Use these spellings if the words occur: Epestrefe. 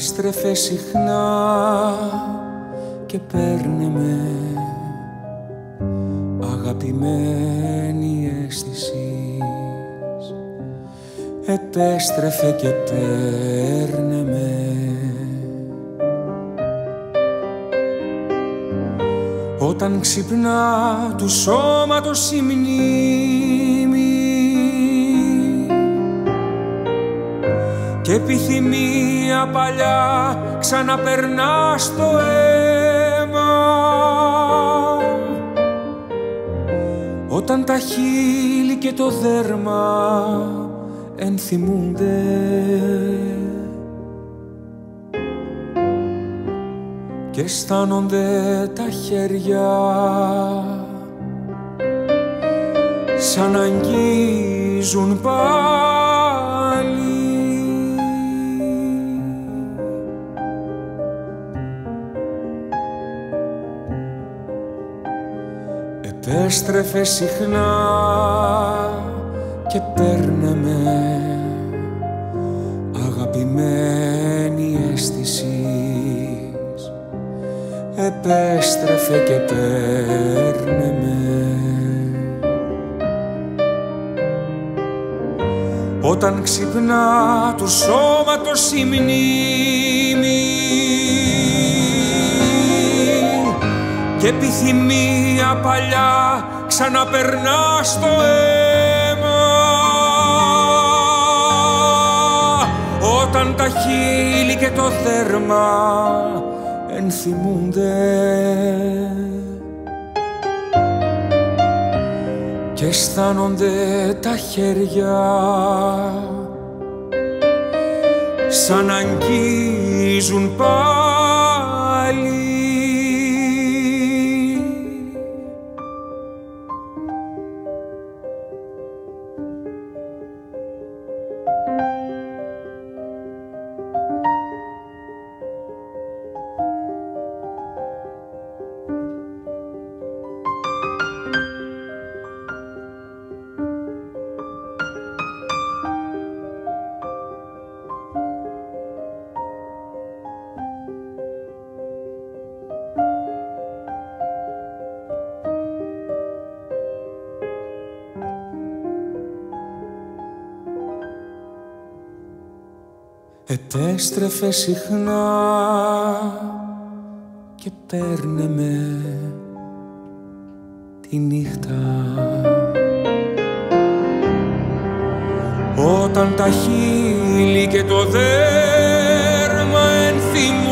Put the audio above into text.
επέστρεφε συχνά και παίρνε με, αγαπημένη αίσθησης. Επέστρεφε και παίρνε με. Όταν ξυπνά του σώματος η μνήμη και επιθυμία παλιά ξαναπερνά στο αίμα, όταν τα χείλη και το δέρμα ενθυμούνται και αισθάνονται τα χέρια σαν να αγγίζουν πάλι. Επέστρεφε συχνά και παίρνε με, αγαπημένη αίσθησης. Επέστρεφε και παίρνε με. Όταν ξυπνά του σώματος η μνήμη και επιθυμία παλιά ξαναπερνά στο αίμα, όταν τα χείλη και το δέρμα ενθυμούνται και αισθάνονται τα χέρια σαν να αγγίζουν πάλι. Επέστρεφε συχνά και παίρνε με τη νύχτα, όταν τα χείλη και το δέρμα ενθυμούν.